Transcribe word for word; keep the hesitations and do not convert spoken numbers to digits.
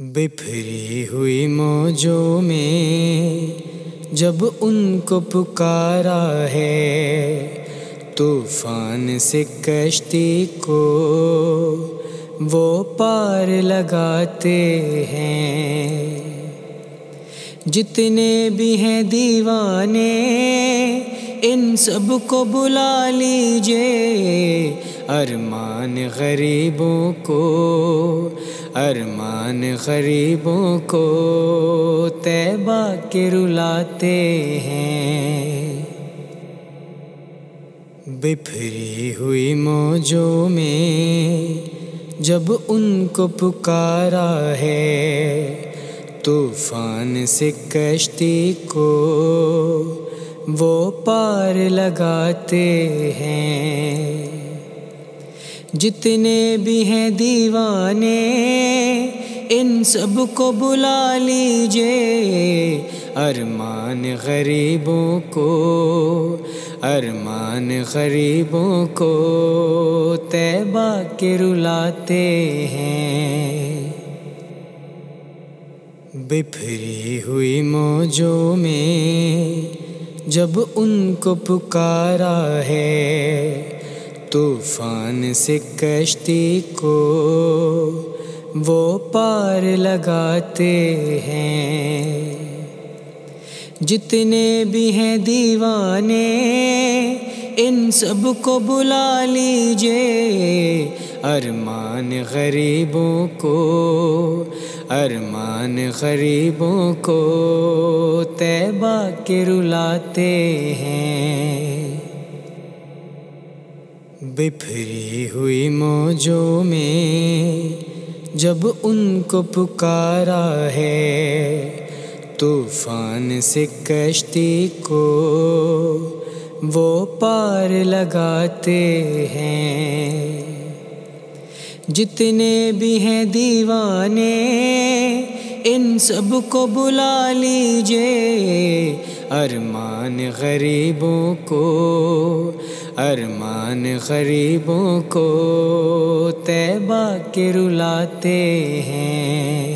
बिफरी हुई मौजों में जब उनको पुकारा है, तूफान से कश्ती को वो पार लगाते हैं। जितने भी हैं दीवाने इन सब को बुला लीजिए, अरमान गरीबों को, अरमान गरीबों को तैबा के रुलाते हैं। बिफरी हुई मौजों में जब उनको पुकारा है, तूफान से कश्ती को वो पार लगाते हैं। जितने भी हैं दीवाने इन सब को बुला लीजिए, अरमान गरीबों को, अरमान गरीबों को तैबा के रुलाते हैं। बिफरी हुई मौजों में जब उनको पुकारा है, तूफान से कश्ती को वो पार लगाते हैं। जितने भी हैं दीवाने इन सब को बुला लीजिए, अरमान गरीबों को, अरमान गरीबों को तैबा के रुलाते हैं। बिफरी हुई मौजों में जब उनको पुकारा है, तूफान से कश्ती को वो पार लगाते हैं। जितने भी हैं दीवाने इन सब को बुला लीजिए, अरमान गरीबों को, अरमान गरीबों को तैबा के रुलाते हैं।